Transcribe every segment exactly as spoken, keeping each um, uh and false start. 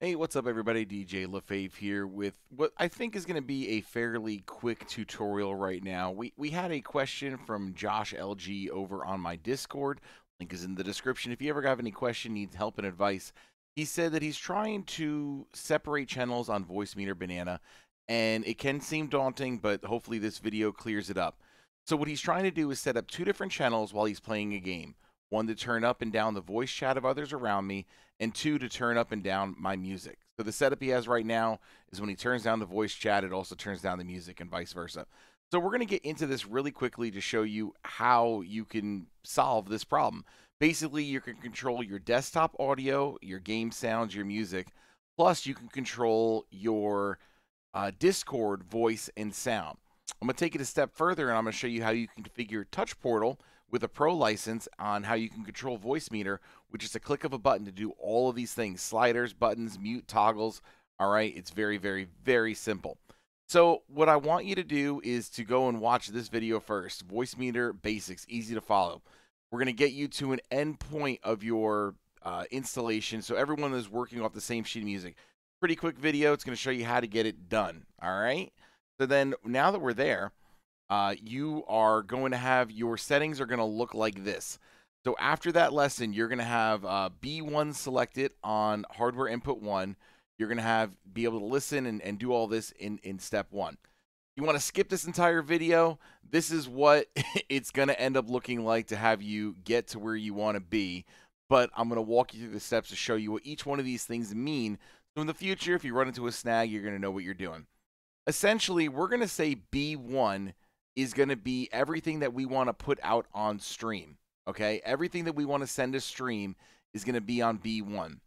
Hey, what's up everybody? D J LeFave here with what I think is going to be a fairly quick tutorial right now. We, we had a question from JoshLG over on my Discord. Link is in the description. If you ever have any question, needs help and advice, he said that he's trying to separate channels on Voicemeeter Banana, and it can seem daunting, but hopefully this video clears it up. So what he's trying to do is set up two different channels while he's playing a game. One to turn up and down the voice chat of others around me, and two to turn up and down my music. So the setup he has right now is when he turns down the voice chat, it also turns down the music and vice versa. So we're going to get into this really quickly to show you how you can solve this problem. Basically, you can control your desktop audio, your game sounds, your music, plus you can control your uh, Discord voice and sound. I'm going to take it a step further, and I'm going to show you how you can configure Touch Portal with a pro license on how you can control Voicemeeter, which is a click of a button to do all of these things: sliders, buttons, mute, toggles. All right, it's very, very, very simple. So what I want you to do is to go and watch this video first. Voicemeeter basics, easy to follow. We're going to get you to an endpoint of your uh, installation, so everyone is working off the same sheet of music. Pretty quick video. It's going to show you how to get it done. All right. So then now that we're there, Uh, you are going to have your settings are going to look like this. So after that lesson, you're going to have uh, B one selected on hardware input one. You're going to have be able to listen and, and do all this in, in step one. You want to skip this entire video. This is what it's going to end up looking like to have you get to where you want to be. But I'm going to walk you through the steps to show you what each one of these things mean. So in the future, if you run into a snag, you're going to know what you're doing. Essentially, we're going to say B one is going to be everything that we want to put out on stream. Okay, everything that we want to send to stream is going to be on B one.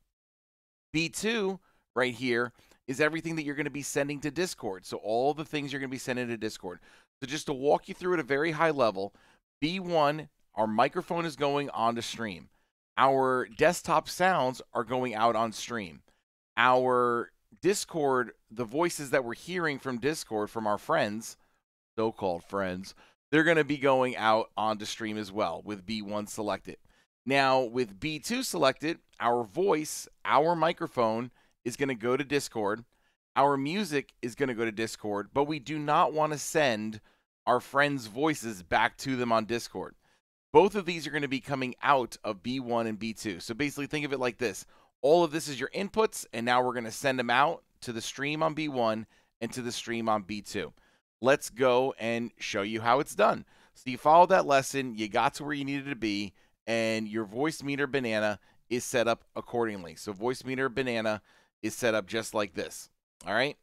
B two right here is everything that you're going to be sending to Discord. So all the things you're going to be sending to Discord. So just to walk you through at a very high level, B one, our microphone is going on to stream. Our desktop sounds are going out on stream. Our Discord, the voices that we're hearing from Discord from our friends, so-called friends, they're going to be going out onto stream as well with B one selected. Now with B two selected, our voice, our microphone is going to go to Discord. Our music is going to go to Discord, but we do not want to send our friends' voices back to them on Discord. Both of these are going to be coming out of B one and B two. So basically think of it like this. All of this is your inputs, and now we're going to send them out to the stream on B one and to the stream on B two. Let's go and show you how it's done. So you followed that lesson, you got to where you needed to be, and your Voicemeeter Banana is set up accordingly. So Voicemeeter Banana is set up just like this. All right.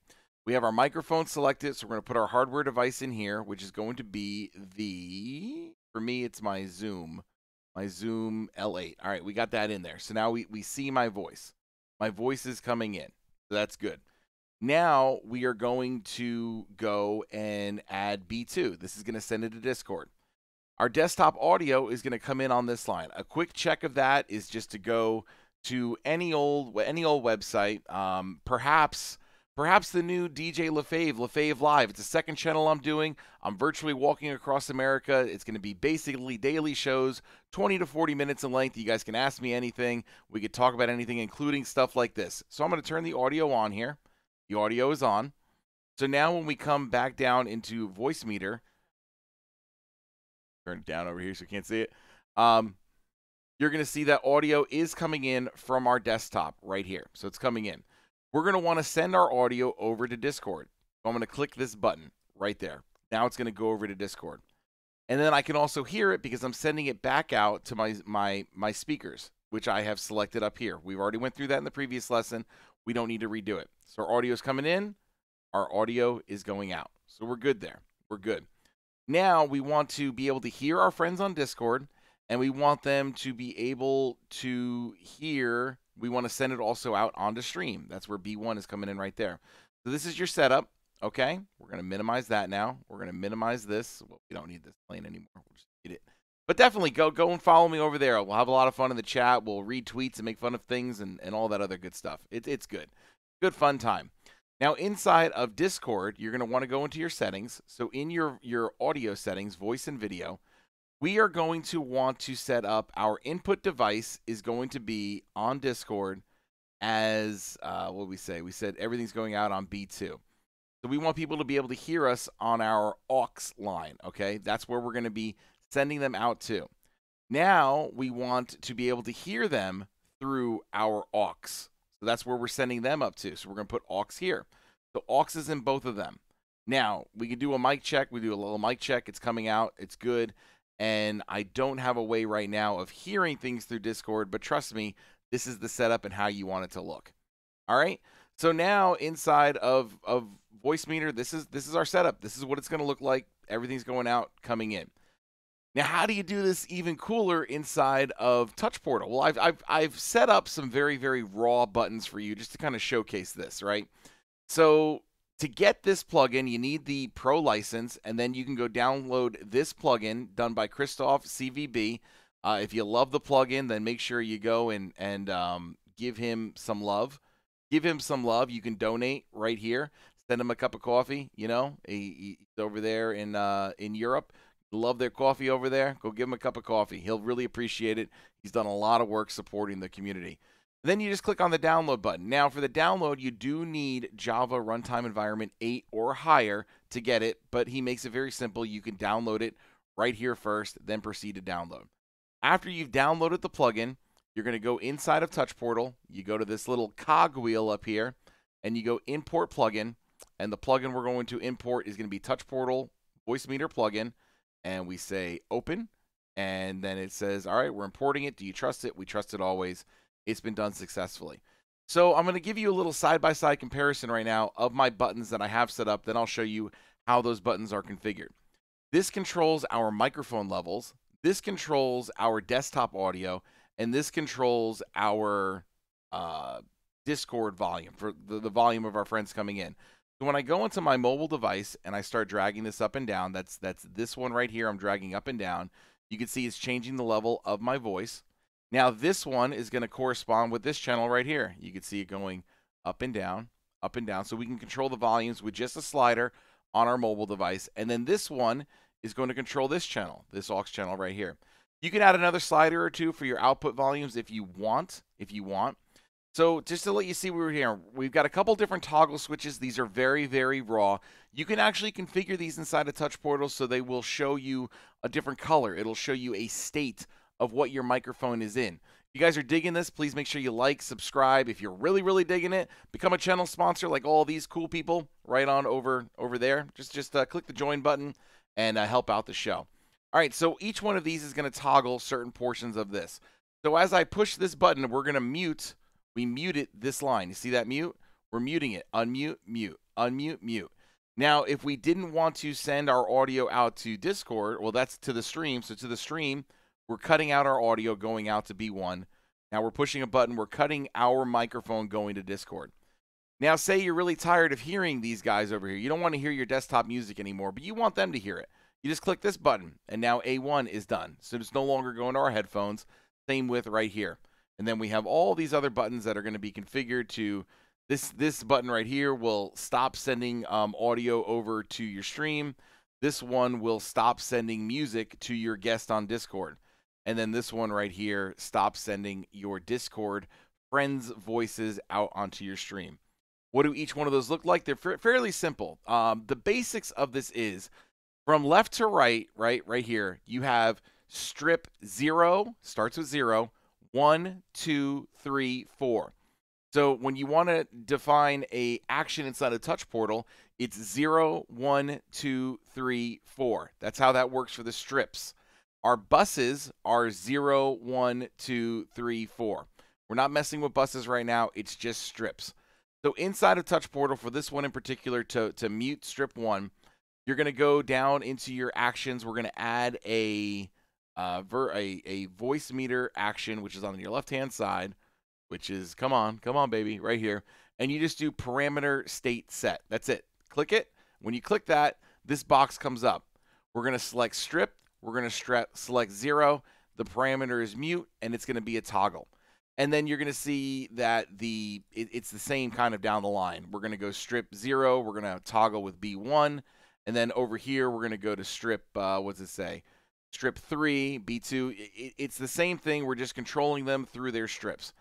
We have our microphone selected, so we're going to put our hardware device in here, which is going to be the, for me, it's my Zoom, my Zoom L eight. All right, we got that in there. So now we, we see my voice. My voice is coming in, so that's good. Now we are going to go and add B two. This is going to send it to Discord. Our desktop audio is going to come in on this line. A quick check of that is just to go to any old any old website, um, perhaps perhaps the new D J LeFave, LeFave Live. It's the second channel I'm doing. I'm virtually walking across America. It's going to be basically daily shows, twenty to forty minutes in length. You guys can ask me anything. We could talk about anything, including stuff like this. So I'm going to turn the audio on here. The audio is on. So now when we come back down into Voicemeeter, turn it down over here so you can't see it, um, you're going to see that audio is coming in from our desktop right here. So it's coming in. We're going to want to send our audio over to Discord. So I'm going to click this button right there. Now it's going to go over to Discord. And then I can also hear it because I'm sending it back out to my, my, my speakers, which I have selected up here. We've already went through that in the previous lesson. We don't need to redo it. So our audio is coming in, our audio is going out. So we're good there. We're good. Now we want to be able to hear our friends on Discord, and we want them to be able to hear. We want to send it also out onto stream. That's where B one is coming in right there. So this is your setup. Okay. We're going to minimize that now. We're going to minimize this. Well, we don't need this plane anymore. We'll just get it. But definitely go go and follow me over there. We'll have a lot of fun in the chat. We'll read tweets and make fun of things and, and all that other good stuff. It, it's good. Good fun time. Now, inside of Discord, you're going to want to go into your settings. So in your, your audio settings, voice and video, we are going to want to set up our input device is going to be on Discord. as uh, what did we say? We said everything's going out on B two. So we want people to be able to hear us on our aux line, okay? That's where we're going to be sending them out to. Now we want to be able to hear them through our aux. So that's where we're sending them up to. So we're going to put aux here. So aux is in both of them. Now, we can do a mic check. We do a little mic check. It's coming out. It's good. And I don't have a way right now of hearing things through Discord, but trust me, this is the setup and how you want it to look. All right? So now inside of, of Voicemeeter, this is, this is our setup. This is what it's going to look like. Everything's going out, coming in. Now, how do you do this even cooler inside of Touch Portal? Well, I've, I've, I've set up some very, very raw buttons for you just to kind of showcase this, right? So to get this plugin, you need the pro license, and then you can go download this plugin done by Christoph C V B. Uh, if you love the plugin, then make sure you go and, and um, give him some love. Give him some love. You can donate right here. Send him a cup of coffee. You know, he, he's over there in, uh, in Europe. Love their coffee over there. Go give him a cup of coffee. He'll really appreciate it. He's done a lot of work supporting the community. Then you just click on the download button. Now for the download, you do need Java Runtime Environment eight or higher to get it, but he makes it very simple. You can download it right here first, then proceed to download. After you've downloaded the plugin, you're going to go inside of Touch Portal. You go to this little cogwheel up here, and you go import plugin, and the plugin we're going to import is going to be Touch Portal Voicemeeter plugin, and we say open, and then it says, all right, we're importing it. Do you trust it? We trust it always. It's been done successfully. So I'm going to give you a little side-by-side comparison right now of my buttons that I have set up. Then I'll show you how those buttons are configured. This controls our microphone levels. This controls our desktop audio. And this controls our uh, Discord volume, for the, the volume of our friends coming in. So when I go into my mobile device and I start dragging this up and down, that's, that's this one right here I'm dragging up and down. You can see it's changing the level of my voice. Now this one is going to correspond with this channel right here. You can see it going up and down, up and down. So we can control the volumes with just a slider on our mobile device. And then this one is going to control this channel, this aux channel right here. You can add another slider or two for your output volumes if you want, if you want. So just to let you see what we're here, we've got a couple different toggle switches. These are very, very raw. You can actually configure these inside of Touch Portal so they will show you a different color. It'll show you a state of what your microphone is in. If you guys are digging this, please make sure you like, subscribe. If you're really, really digging it, become a channel sponsor like all these cool people right on over over there. Just just uh, click the join button and uh, help out the show. All right, so each one of these is going to toggle certain portions of this. So as I push this button, we're going to mute. We mute it, this line. You see that mute? We're muting it. Unmute, mute, unmute, mute. Now, if we didn't want to send our audio out to Discord, well, that's to the stream. So to the stream, we're cutting out our audio going out to B one. Now we're pushing a button. We're cutting our microphone going to Discord. Now, say you're really tired of hearing these guys over here. You don't want to hear your desktop music anymore, but you want them to hear it. You just click this button, and now A one is done. So it's no longer going to our headphones. Same with right here. And then we have all these other buttons that are going to be configured to this. This button right here will stop sending um, audio over to your stream. This one will stop sending music to your guest on Discord. And then this one right here stops sending your Discord friends' voices out onto your stream. What do each one of those look like? They're fa fairly simple. Um, the basics of this is from left to right, right, right here, you have strip zero, starts with zero, one, two, three, four. So when you want to define a action inside a Touch Portal, it's zero, one, two, three, four. That's how that works for the strips. Our buses are zero, one, two, three, four. We're not messing with buses right now. It's just strips. So inside of Touch Portal, for this one in particular, to, to mute strip one, you're going to go down into your actions. We're going to add a, uh, ver a, a voice meter action, which is on your left-hand side, which is, come on, come on, baby, right here. And you just do parameter state set. That's it. Click it. When you click that, this box comes up. We're going to select strip. We're going to select zero, the parameter is mute, and it's going to be a toggle. And then you're going to see that the it, it's the same kind of down the line. We're going to go strip zero, we're going to toggle with B one, and then over here we're going to go to strip, uh, what's it say? Strip three, B two. It, it's the same thing. We're just controlling them through their strips.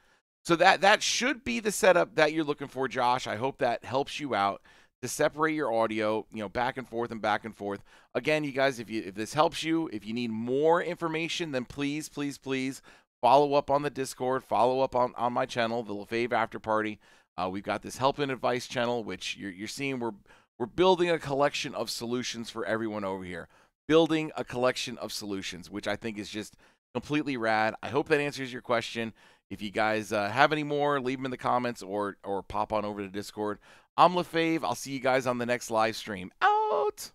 So that, that should be the setup that you're looking for, Josh. I hope that helps you out to separate your audio, you know, back and forth and back and forth. Again, you guys, if you, if this helps you, if you need more information, then please, please, please follow up on the Discord, follow up on, on my channel, the LeFave After Party. Uh, we've got this help and advice channel, which you're, you're seeing we're, we're building a collection of solutions for everyone over here. Building a collection of solutions, which I think is just completely rad. I hope that answers your question. If you guys uh, have any more, leave them in the comments or, or pop on over to Discord. I'm LeFave. I'll see you guys on the next live stream. Out!